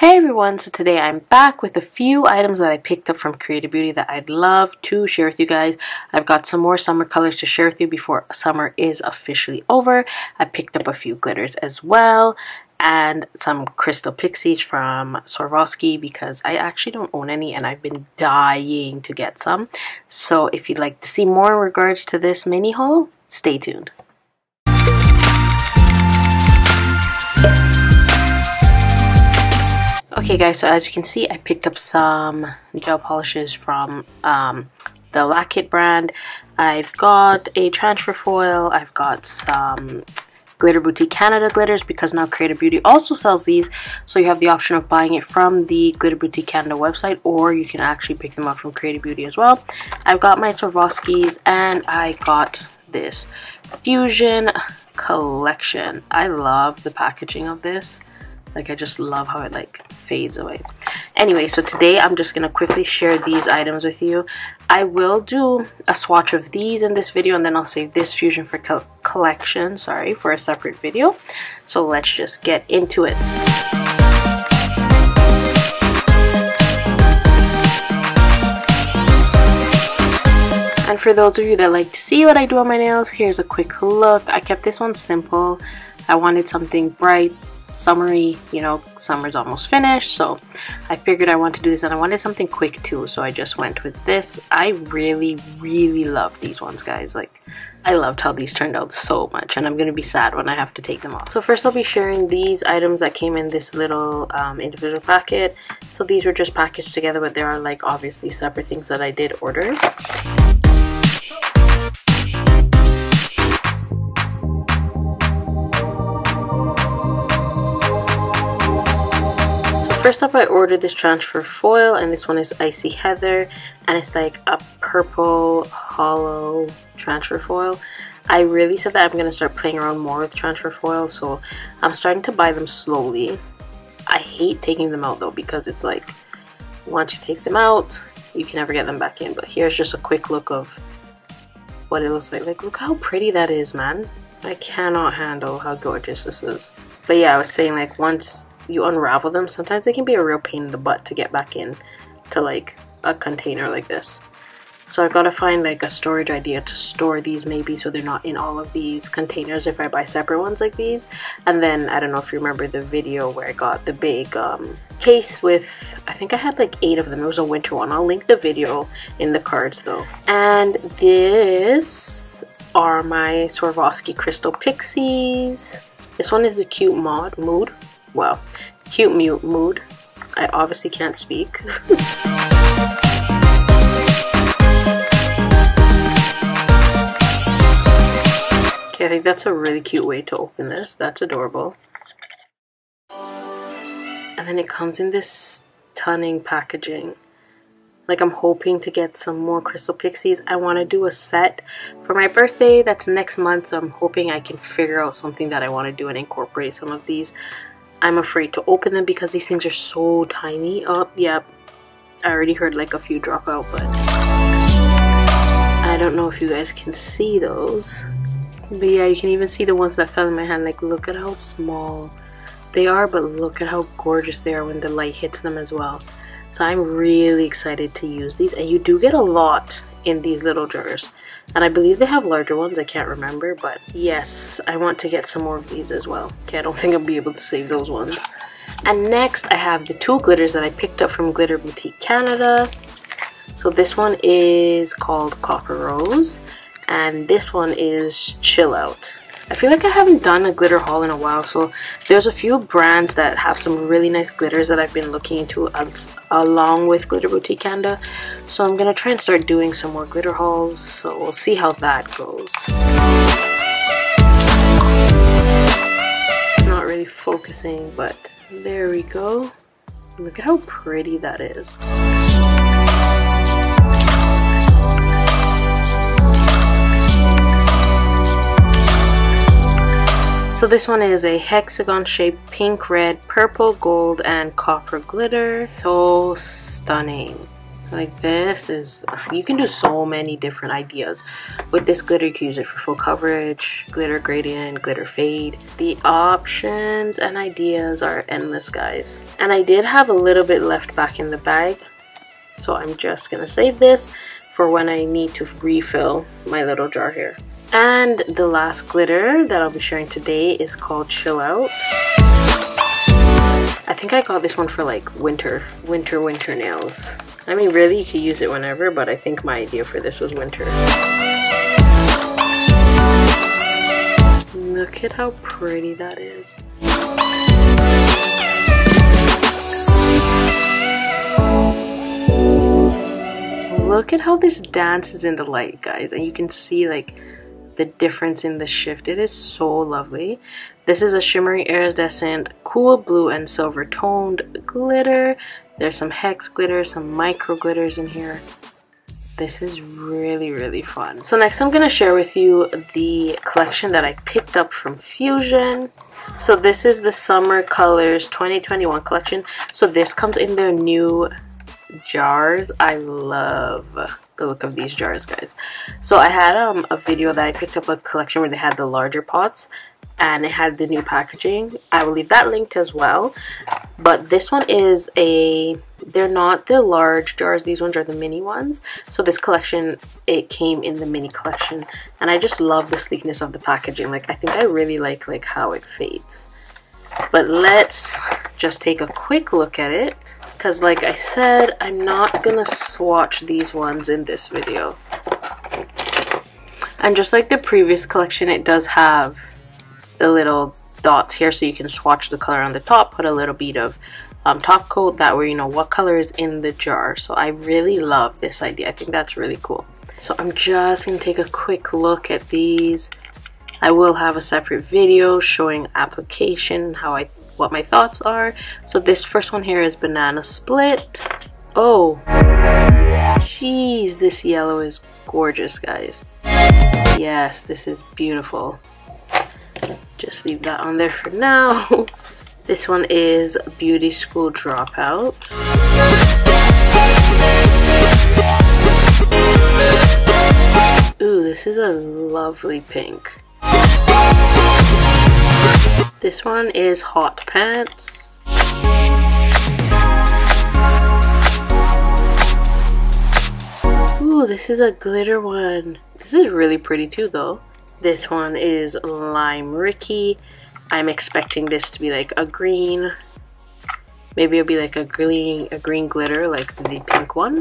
Hey everyone, so today I'm back with a few items that I picked up from Creative Beauty that I'd love to share with you guys. I've got some more summer colors to share with you before summer is officially over. I picked up a few glitters as well and some crystal pixies from Swarovski because I actually don't own any and I've been dying to get some. So if you'd like to see more in regards to this mini haul, stay tuned. Okay guys, so as you can see, I picked up some gel polishes from the Lack It brand. I've got a transfer foil, I've got some Glitter Boutique Canada glitters because now Creative Beauty also sells these, so you have the option of buying it from the Glitter Boutique Canada website or you can actually pick them up from Creative Beauty as well. I've got my Swarovskis and I got this Fuzion Collection. I love the packaging of this. Like, I just love how it like fades away. Anyway, so today I'm just gonna quickly share these items with you. I will do a swatch of these in this video and then I'll save this Fuzion for collection, sorry, for a separate video. So let's just get into it. And for those of you that like to see what I do on my nails, here's a quick look. I kept this one simple. I wanted something bright, summery, you know, summer's almost finished, so I figured I want to do this and I wanted something quick too, so I just went with this. I really love these ones, guys. Like, I loved how these turned out so much and I'm gonna be sad when I have to take them off. So first I'll be sharing these items that came in this little individual packet. So these were just packaged together, but there are like obviously separate things that I did order. First up, I ordered this transfer foil and this one is Icy Heather and it's like a purple hollow transfer foil. I really said that I'm going to start playing around more with transfer foil, so I'm starting to buy them slowly. I hate taking them out though because it's like once you take them out you can never get them back in, but here's just a quick look of what it looks like. Like, look how pretty that is, man. I cannot handle how gorgeous this is. But yeah, I was saying, like, once you unravel them, sometimes they can be a real pain in the butt to get back in to like a container like this. So I've got to find like a storage idea to store these, maybe, so they're not in all of these containers if I buy separate ones like these. And then I don't know if you remember the video where I got the big case with, I think I had like 8 of them. It was a winter one. I'll link the video in the cards though. And these are my Swarovski crystal pixies. This one is the cute mood. Well, cute mute mood. I obviously can't speak. Okay, I think that's a really cute way to open this. That's adorable. And then it comes in this stunning packaging. Like, I'm hoping to get some more crystal pixies. I want to do a set for my birthday. That's next month, so I'm hoping I can figure out something that I want to do and incorporate some of these. I'm afraid to open them because these things are so tiny. Oh, yep. I already heard like a few drop out, but I don't know if you guys can see those. But yeah, you can even see the ones that fell in my hand. Like, look at how small they are, but look at how gorgeous they are when the light hits them as well. So I'm really excited to use these. And you do get a lot in these little jars. And I believe they have larger ones, I can't remember, but yes, I want to get some more of these as well. Okay, I don't think I'll be able to save those ones. And next, I have the two glitters that I picked up from Glitter Boutique Canada. So this one is called Copper Rose, and this one is Chill Out. I feel like I haven't done a glitter haul in a while, so there's a few brands that have some really nice glitters that I've been looking into along with Glitter Boutique Canada. So I'm going to try and start doing some more glitter hauls, so we'll see how that goes. Not really focusing, but there we go. Look at how pretty that is. So this one is a hexagon shaped pink, red, purple, gold and copper glitter. So stunning. Like this is, you can do so many different ideas with this glitter. You can use it for full coverage, glitter gradient, glitter fade. The options and ideas are endless, guys. And I did have a little bit left back in the bag, so I'm just gonna save this for when I need to refill my little jar here. And the last glitter that I'll be sharing today is called Chill Out. I think I got this one for like winter nails. I mean, really, you could use it whenever, but I think my idea for this was winter. Look at how pretty that is. Look at how this dances in the light, guys, and you can see like the difference in the shift. It is so lovely. This is a shimmery iridescent cool blue and silver toned glitter. There's some hex glitter, some micro glitters in here. This is really, really fun. So next I'm gonna share with you the collection that I picked up from Fuzion. So this is the Summer Colourz 2021 collection. So this comes in their new jars. I love the look of these jars, guys. So I had a video that I picked up a collection where they had the larger pots and it had the new packaging. I will leave that linked as well. But this one is they're not the large jars, these ones are the mini ones. So this collection, it came in the mini collection, and I just love the sleekness of the packaging. Like, I think I really like how it fades. But let's just take a quick look at it, because like I said, I'm not gonna swatch these ones in this video. And just like the previous collection, it does have the little dots here so you can swatch the color on the top, put a little bead of top coat, that way you know what color is in the jar. So I really love this idea. I think that's really cool. So I'm just gonna take a quick look at these. I will have a separate video showing application, what my thoughts are. So this first one here is Banana Split. Oh, jeez, this yellow is gorgeous, guys. Yes, this is beautiful. Just leave that on there for now. This one is Beauty School Dropout. Ooh, this is a lovely pink. This one is Hot Pants. Ooh, this is a glitter one. This is really pretty too, though. This one is Lime Ricky. I'm expecting this to be like a green. Maybe it'll be like a green glitter, like the pink one.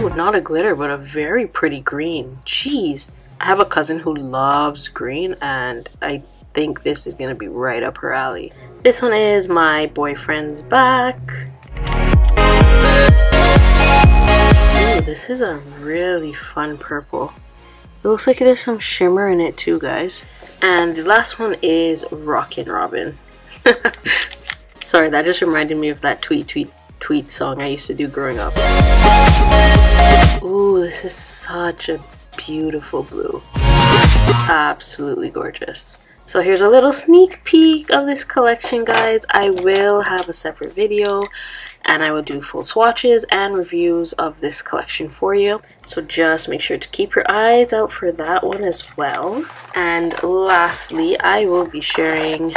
Ooh, not a glitter, but a very pretty green. Jeez. I have a cousin who loves green, and I think this is gonna be right up her alley. This one is My Boyfriend's Back. This is a really fun purple. It looks like there's some shimmer in it too, guys. And the last one is Rockin' Robin. Sorry, that just reminded me of that tweet song I used to do growing up. Ooh, this is such a beautiful blue. Absolutely gorgeous. So here's a little sneak peek of this collection, guys. I will have a separate video and I will do full swatches and reviews of this collection for you. So just make sure to keep your eyes out for that one as well. And lastly, I will be sharing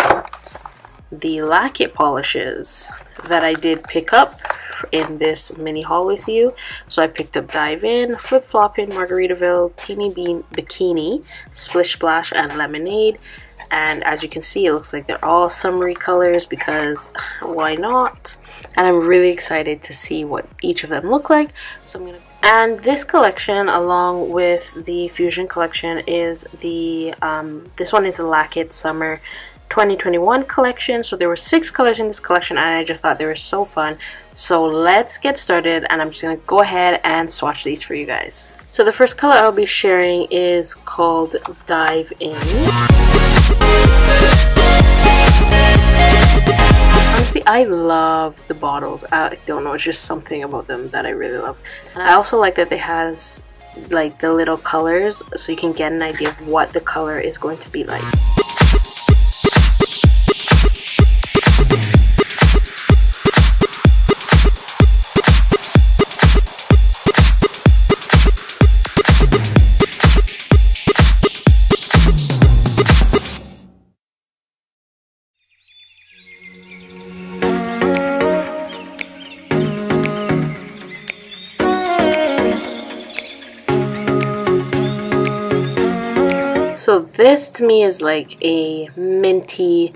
the Lack It polishes that I did pick up in this mini haul with you. So I picked up Dive In, Flip Floppin', Margaritaville, Teeny Bean, Bikini, Splish Splash, and Lemonade. And as you can see, it looks like they're all summery colors, because why not? And I'm really excited to see what each of them look like. So I'm gonna... And this collection, along with the Fuzion collection, is the this one is the Lack It Summer 2021 collection. So there were 6 colors in this collection, and I just thought they were so fun. So let's get started, and I'm just gonna go ahead and swatch these for you guys. So the first color I'll be sharing is called Dive In. Honestly, I love the bottles. I don't know, it's just something about them that I really love. And I also like that they has like the little colors, so you can get an idea of what the color is going to be like. This to me is like a minty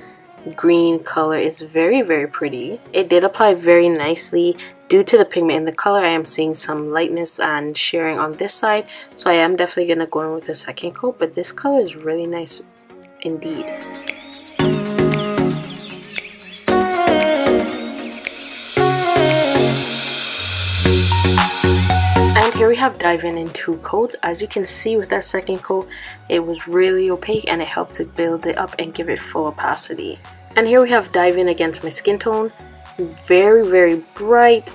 green color. It's very, very pretty. It did apply very nicely due to the pigment in the color. I am seeing some lightness and shearing on this side, so I am definitely going to go in with a second coat, but this color is really nice indeed. Here we have dive in two coats. As you can see with that second coat, it was really opaque and it helped to build it up and give it full opacity. And here we have dive in against my skin tone. Very, very bright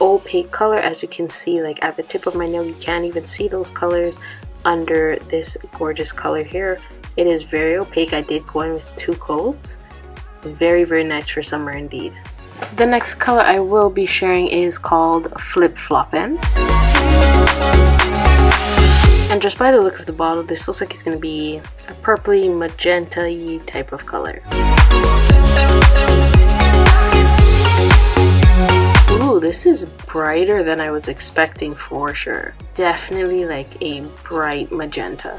opaque color. As you can see, like at the tip of my nail, you can't even see those colors under this gorgeous color here. It is very opaque. I did go in with two coats. Very, very nice for summer indeed. The next color I will be sharing is called Flip Floppin'. And just by the look of the bottle, this looks like it's going to be a purpley, magenta-y type of color. Ooh, this is brighter than I was expecting for sure. Definitely like a bright magenta.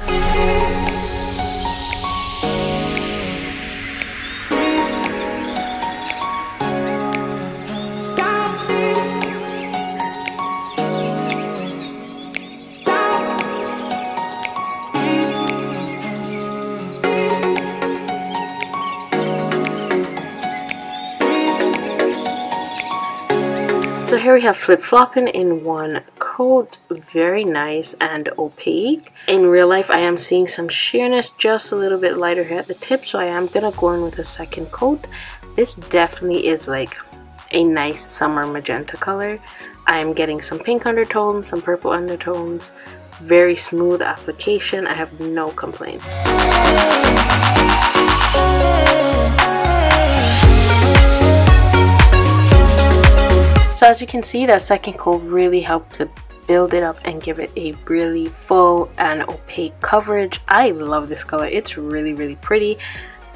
So here we have Flip Floppin' in one coat, very nice and opaque. In real life, I am seeing some sheerness, just a little bit lighter here at the tip, so I am gonna go in with a second coat. This definitely is like a nice summer magenta color. I am getting some pink undertones, some purple undertones, very smooth application. I have no complaints. So as you can see, that second coat really helped to build it up and give it a really full and opaque coverage. I love this color. It's really, really pretty.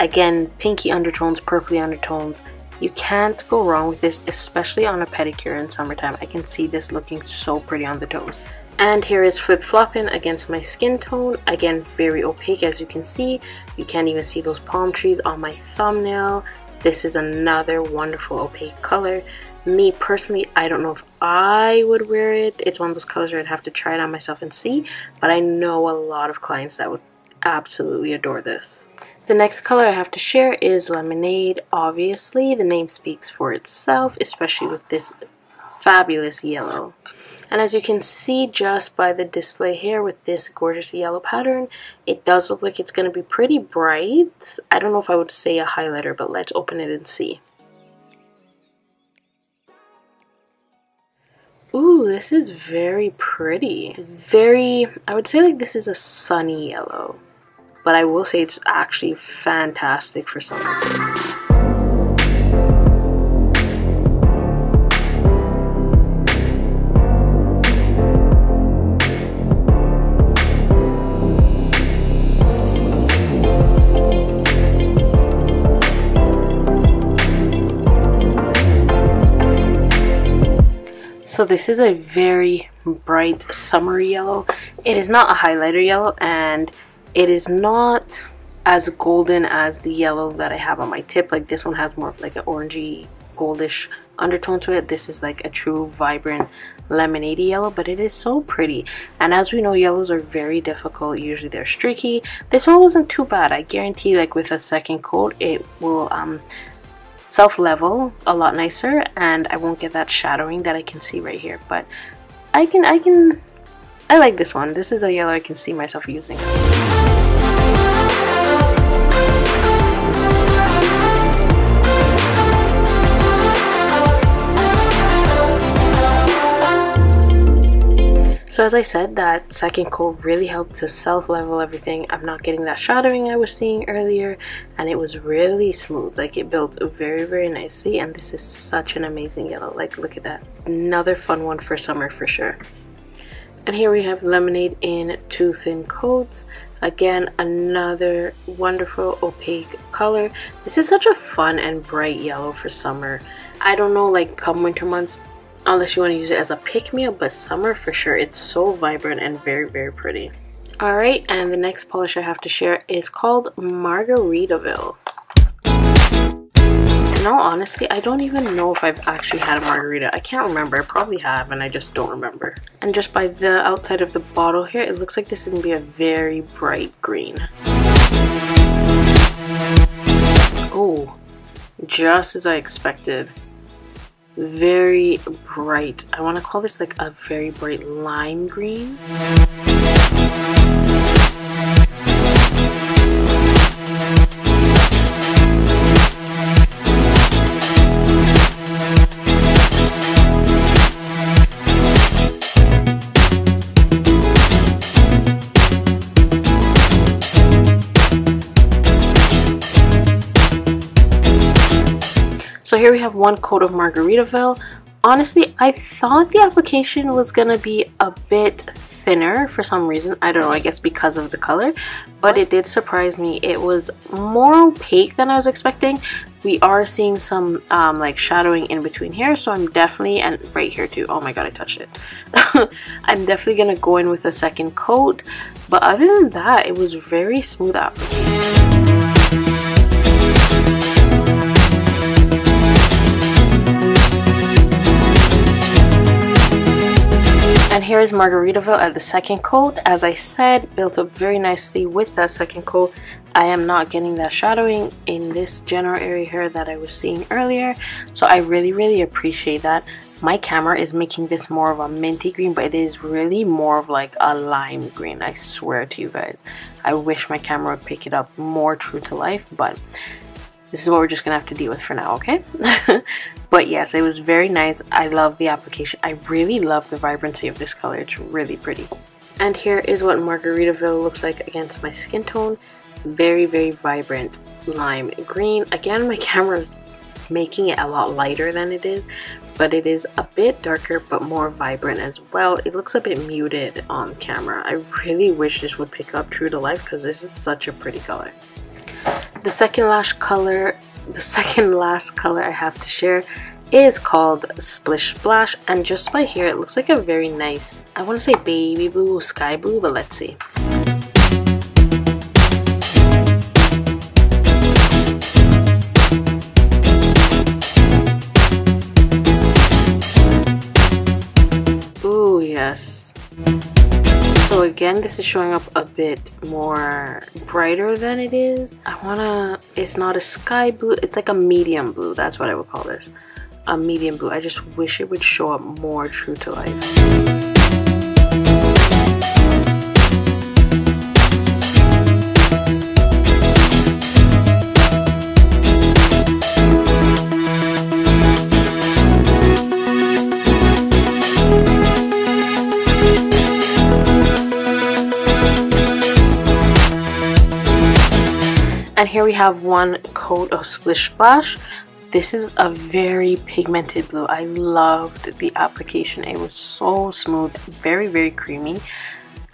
Again, pinky undertones, purpley undertones. You can't go wrong with this, especially on a pedicure in summertime. I can see this looking so pretty on the toes. And here is Flip Floppin' against my skin tone. Again, very opaque as you can see. You can't even see those palm trees on my thumbnail. This is another wonderful opaque color. Me personally, I don't know if I would wear it. It's one of those colors where I'd have to try it on myself and see, but I know a lot of clients that would absolutely adore this. The next color I have to share is Lemonade. Obviously, the name speaks for itself, especially with this fabulous yellow. And as you can see just by the display here with this gorgeous yellow pattern, it does look like it's going to be pretty bright. I don't know if I would say a highlighter, but let's open it and see. Ooh, this is very pretty. Very, I would say like this is a sunny yellow, but I will say it's actually fantastic for summer. So this is a very bright summery yellow. It is not a highlighter yellow and it is not as golden as the yellow that I have on my tip. Like this one has more of like an orangey goldish undertone to it. This is like a true vibrant lemonade yellow, but it is so pretty. And as we know, yellows are very difficult. Usually they're streaky. This one wasn't too bad. I guarantee like with a second coat it will self-level a lot nicer and I won't get that shadowing that I can see right here, but I like this one. This is a yellow I can see myself using. So as I said, that second coat really helped to self-level everything. I'm not getting that shadowing I was seeing earlier, and it was really smooth. Like it built very, very nicely, and this is such an amazing yellow. Like look at that. Another fun one for summer for sure. And here we have Lemonade in two thin coats. Again, another wonderful opaque color. This is such a fun and bright yellow for summer. I don't know, like come winter months, unless you want to use it as a pick-me-up, but summer for sure, it's so vibrant and very, very pretty. Alright, and the next polish I have to share is called Margaritaville. In all honesty, I don't even know if I've actually had a margarita. I can't remember. I probably have and I just don't remember. And just by the outside of the bottle here, it looks like this is going to be a very bright green. Oh, just as I expected. Very bright. I want to call this like a very bright lime green. So here we have one coat of Margaritaville. Honestly, I thought the application was gonna be a bit thinner for some reason. I don't know, I guess because of the color, but it did surprise me. It was more opaque than I was expecting. We are seeing some like shadowing in between here, so I'm definitely, and right here too, oh my god I touched it. I'm definitely gonna go in with a second coat, but other than that it was very smooth application. And here is Margaritaville at the second coat. As I said, built up very nicely with that second coat. I am not getting that shadowing in this general area here that I was seeing earlier. So I really, really appreciate that. My camera is making this more of a minty green, but it is really more of like a lime green. I swear to you guys. I wish my camera would pick it up more true to life, but this is what we're just gonna have to deal with for now, okay? But yes, it was very nice. I love the application. I really love the vibrancy of this color. It's really pretty. And here is what Margaritaville looks like against my skin tone. Very, very vibrant lime green. Again, my camera is making it a lot lighter than it is, but it is a bit darker but more vibrant as well. It looks a bit muted on camera. I really wish this would pick up true to life because this is such a pretty color. The second last color I have to share is called Splish Splash, and just by here it looks like a very nice, I want to say baby blue, sky blue, but let's see. Ooh, yes. So again, this is showing up a bit more brighter than it is. It's not a sky blue, it's like a medium blue. That's what I would call this. A medium blue. I just wish it would show up more true to life. And here we have one coat of Splish Splash. This is a very pigmented blue. I loved the application. It was so smooth, very, very creamy.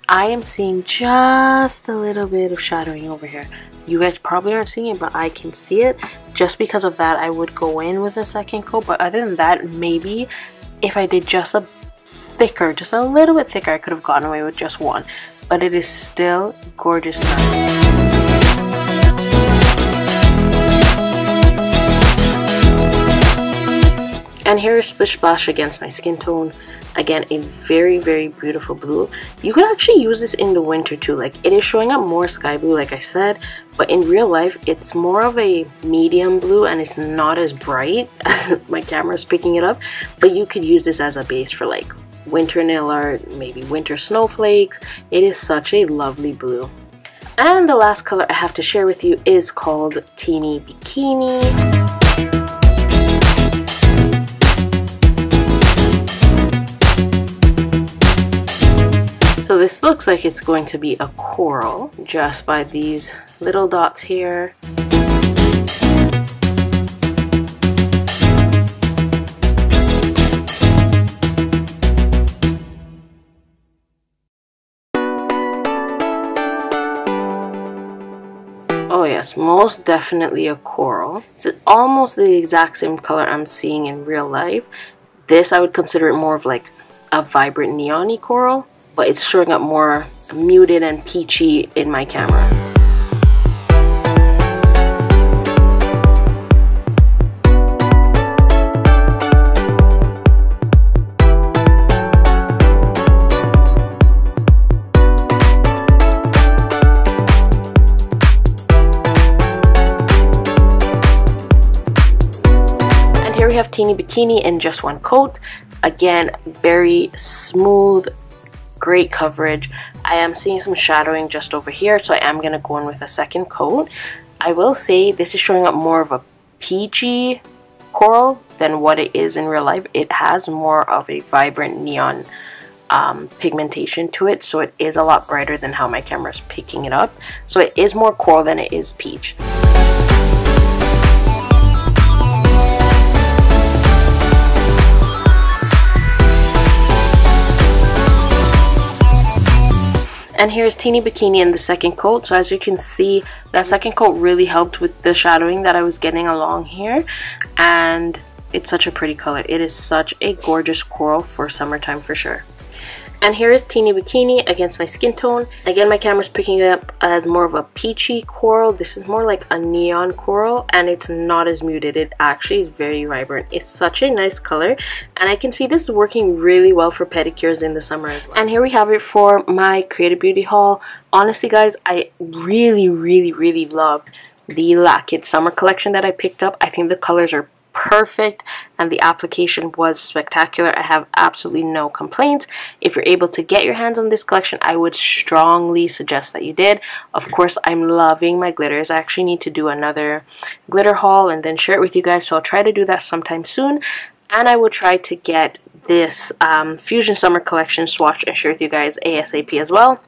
I am seeing just a little bit of shadowing over here. You guys probably aren't seeing it, but I can see it. Just because of that, I would go in with a second coat. But other than that, maybe if I did just a little bit thicker, I could have gotten away with just one. But it is still gorgeous now. And here is Splish Splash against my skin tone. Again, a very, very beautiful blue. You could actually use this in the winter too. Like, it is showing up more sky blue, like I said. But in real life, it's more of a medium blue and it's not as bright as my camera is picking it up. But you could use this as a base for like winter nail art, maybe winter snowflakes. It is such a lovely blue. And the last color I have to share with you is called Teeny Bikini. So this looks like it's going to be a coral just by these little dots here. Oh yes, most definitely a coral. It's almost the exact same color I'm seeing in real life. This I would consider it more of like a vibrant neon-y coral. But it's showing up more muted and peachy in my camera. Teeny Bikini in just one coat. Again, very smooth, great coverage. I am seeing some shadowing just over here, so I am going to go in with a second coat. I will say this is showing up more of a peachy coral than what it is in real life. It has more of a vibrant neon pigmentation to it, so it is a lot brighter than how my camera is picking it up. So it is more coral than it is peach. And here's Teeny Bikini in the second coat. So as you can see, that second coat really helped with the shadowing that I was getting along here. And it's such a pretty color. It is such a gorgeous coral for summertime for sure. And here is Teeny Bikini against my skin tone. Again, my camera's picking it up as more of a peachy coral. This is more like a neon coral, and it's not as muted. It actually is very vibrant. It's such a nice color, and I can see this working really well for pedicures in the summer as well. And here we have it for my Creative Beauty haul. Honestly, guys, I really loved the La Kid Summer collection that I picked up. I think the colors are perfect and the application was spectacular. I have absolutely no complaints. If you're able to get your hands on this collection, I would strongly suggest that you did. Of course, I'm loving my glitters. I actually need to do another glitter haul and then share it with you guys, so I'll try to do that sometime soon. And I will try to get this Fuzion Summer collection swatched and share with you guys ASAP as well.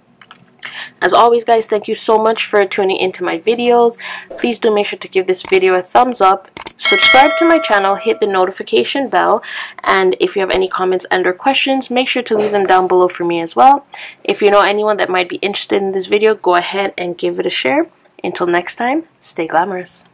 As always, guys, thank you so much for tuning into my videos. Please do make sure to give this video a thumbs up, subscribe to my channel, hit the notification bell, and if you have any comments and or questions, make sure to leave them down below for me as well. If you know anyone that might be interested in this video, go ahead and give it a share. Until next time, stay glamorous.